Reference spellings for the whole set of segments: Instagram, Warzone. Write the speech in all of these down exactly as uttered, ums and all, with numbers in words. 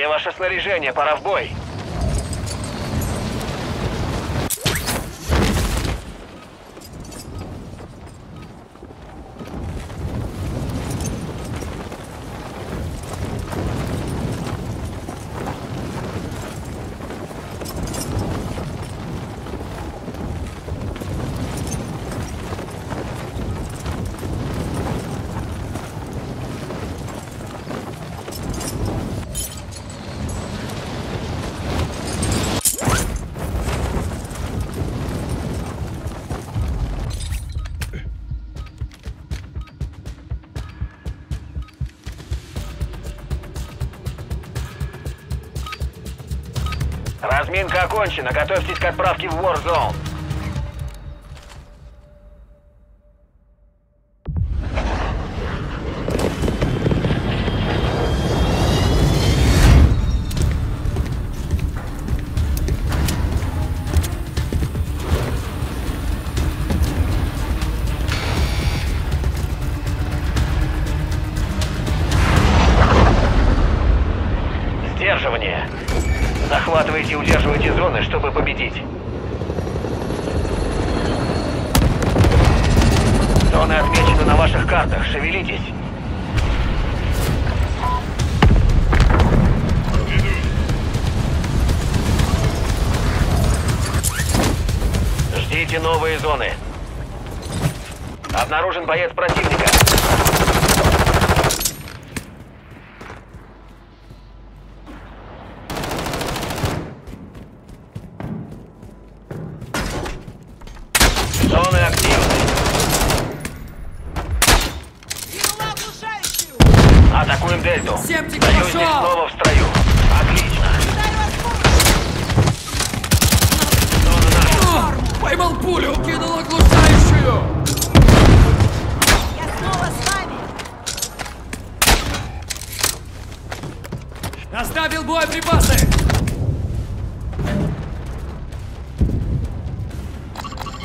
Где ваше снаряжение? Пора в бой. Разминка окончена. Готовьтесь к отправке в Warzone. Сдерживание. Захватывайте и удерживайте зоны, чтобы победить. Зоны отмечены на ваших картах. Шевелитесь. Ждите новые зоны. Обнаружен боец противника. Зоны активны. Атакуем Дельту. Союзник снова в строю. Отлично. Зона наша. Поймал пулю. Кинул оглушающую. Я снова с вами. Доставил боеприпасы.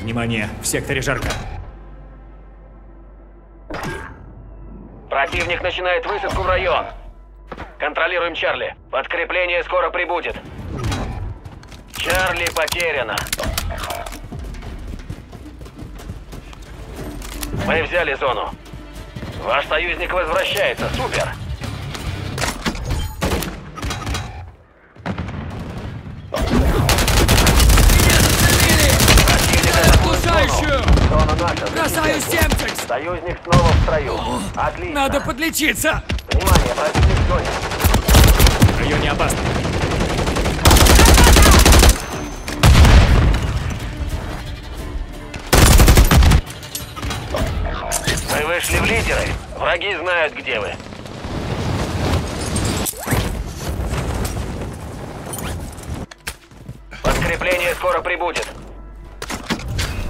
Внимание! В секторе жарко. Противник начинает высадку в район. Контролируем Чарли. Подкрепление скоро прибудет. Чарли потеряно. Мы взяли зону. Ваш союзник возвращается. Супер! Бросаю семтикс! Союзник снова в строю. Отлично. Надо подлечиться. Внимание, противник в зоне. В районе опасно. Вы вышли в лидеры. Враги знают, где вы. Подкрепление скоро прибудет.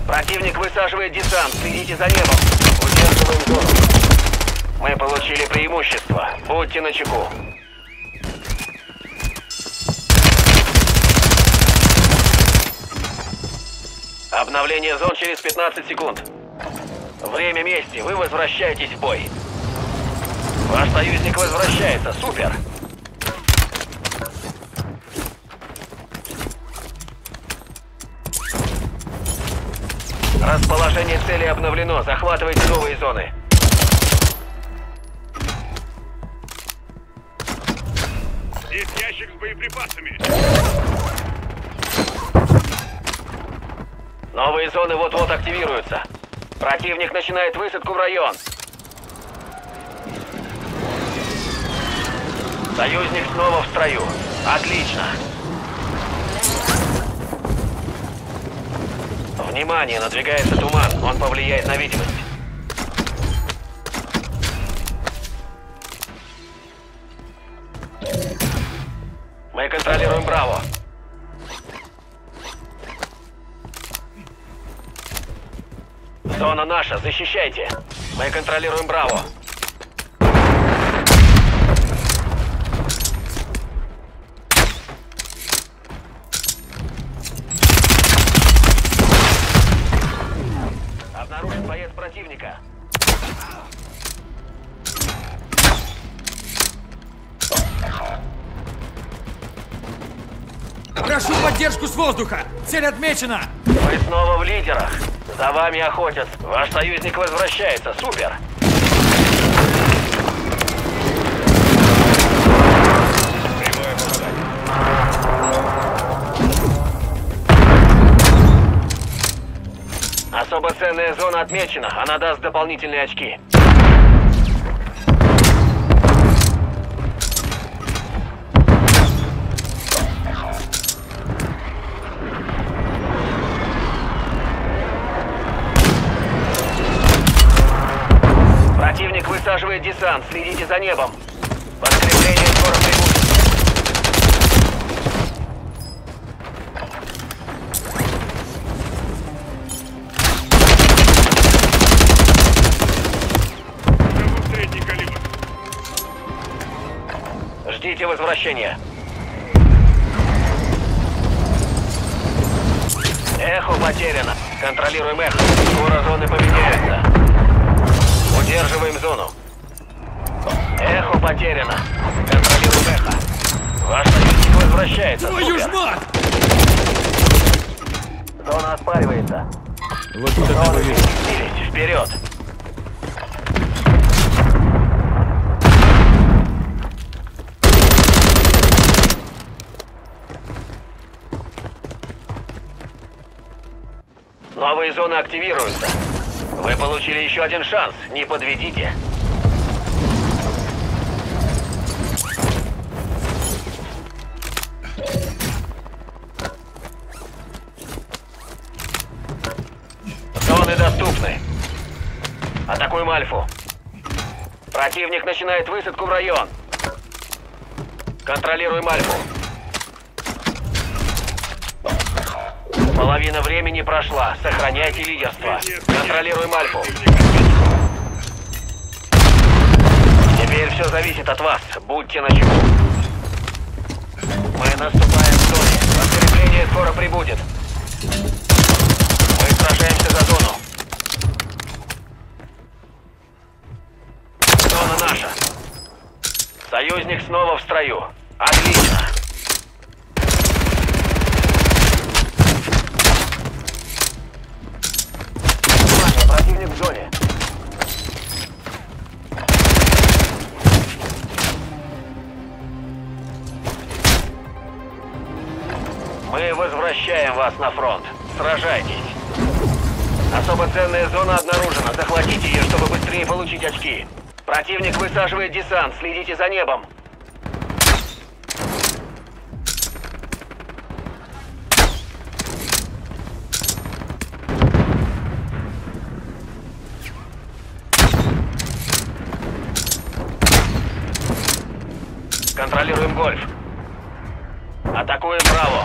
Противник высаживает десант. Следите за небом. Удерживаем зону. Мы получили преимущество. Будьте начеку. Обновление зон через пятнадцать секунд. Время мести. Вы возвращаетесь в бой. Ваш союзник возвращается. Супер. Расположение цели обновлено. Захватывайте новые зоны. Здесь ящик с боеприпасами. Новые зоны вот-вот активируются. Противник начинает высадку в район. Союзник снова в строю. Отлично. Внимание, надвигается туман, он повлияет на видимость. Мы контролируем Браво. Зона наша, защищайте. Мы контролируем Браво. Противника. Прошу поддержку с воздуха! Цель отмечена! Вы снова в лидерах. За вами охотятся. Ваш союзник возвращается. Супер! Особо ценная зона отмечена. Она даст дополнительные очки. Противник высаживает десант. Следите за небом. Подкрепление скоро прибудет. Ждите возвращения. Эхо потеряно. Контролируем эхо. Скоро зоны поменяются. Удерживаем зону. Эхо потеряно. Контролируем эхо. Ваш союзник возвращается. Твою ж мать! Зона оспаривается. Вот это вывели. Вперед! Новые зоны активируются. Вы получили еще один шанс. Не подведите. Зоны доступны. Атакуем Альфу. Противник начинает высадку в район. Контролируем Альфу. Половина времени прошла. Сохраняйте лидерство. Контролируем Альфу. Теперь все зависит от вас. Будьте начеку. Мы наступаем в зоне. Подкрепление скоро прибудет. Мы сражаемся за зону. Зона наша. Союзник снова в строю. Отлично. Противник в зоне. Мы возвращаем вас на фронт. Сражайтесь. Особо ценная зона обнаружена. Захватите ее, чтобы быстрее получить очки. Противник высаживает десант. Следите за небом. Контролируем Гольф. Атакуем Браво.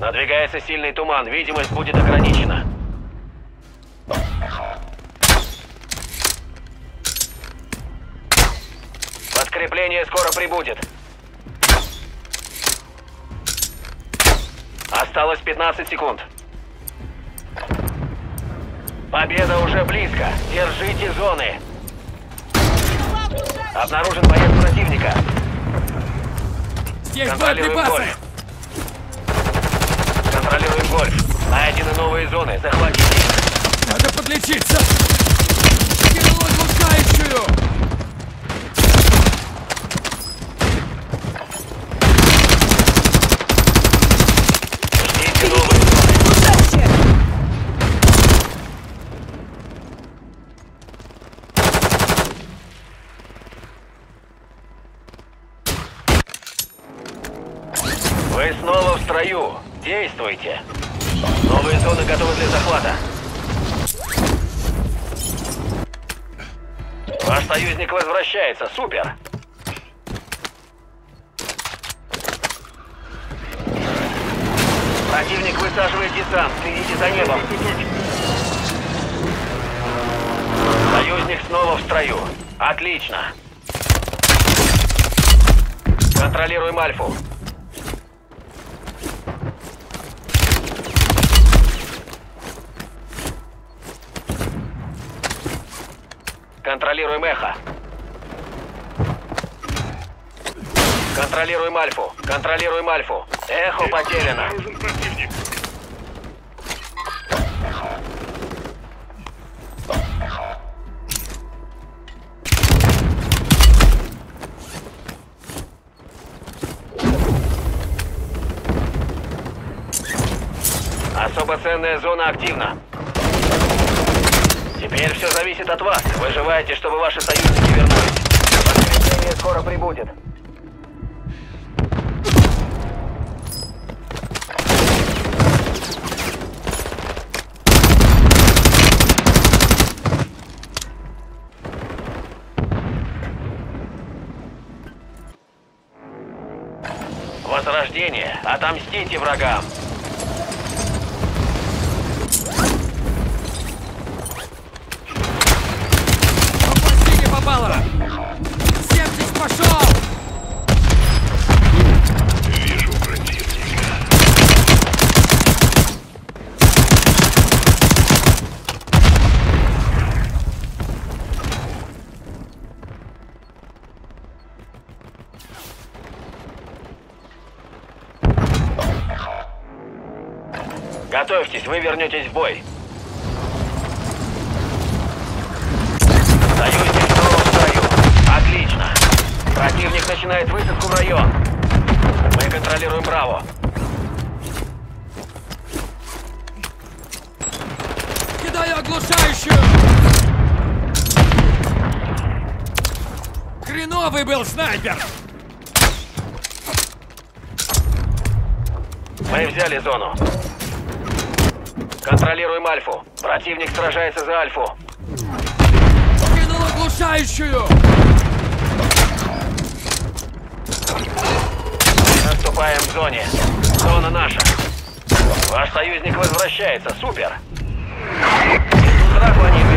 Надвигается сильный туман. Видимость будет ограничена. Подкрепление скоро прибудет. Осталось пятнадцать секунд. Победа уже близко. Держите зоны. Обнаружен боец противника. Здесь контролируем Гольф. Контролируем Гольф. Найдены новые зоны. Захватите их. Надо подлечиться. Кинула лукающую. Ждите новые зоны. Вы снова в строю. Действуйте. Новые зоны готовы для захвата. Ваш союзник возвращается. Супер. Противник высаживает десант. Следите за небом. Союзник снова в строю. Отлично. Контролируем Альфу. Контролируем эхо. Контролируем Альфу. Контролируем Альфу. Эхо потеряно. Особо ценная зона активна. Теперь все зависит от вас. Выживайте, чтобы ваши союзники вернулись. Подкрепление скоро прибудет. Возрождение. Отомстите врагам. Готовьтесь, вы вернетесь в бой. Союзник снова в строю. Отлично. Противник начинает высадку в район. Мы контролируем Браво. Кидаю оглушающую. Хреновый был снайпер. Мы взяли зону. Контролируем Альфу. Противник сражается за Альфу. Кинул оглушающую! Наступаем в зоне. Зона наша. Ваш союзник возвращается. Супер! Без удара планеты.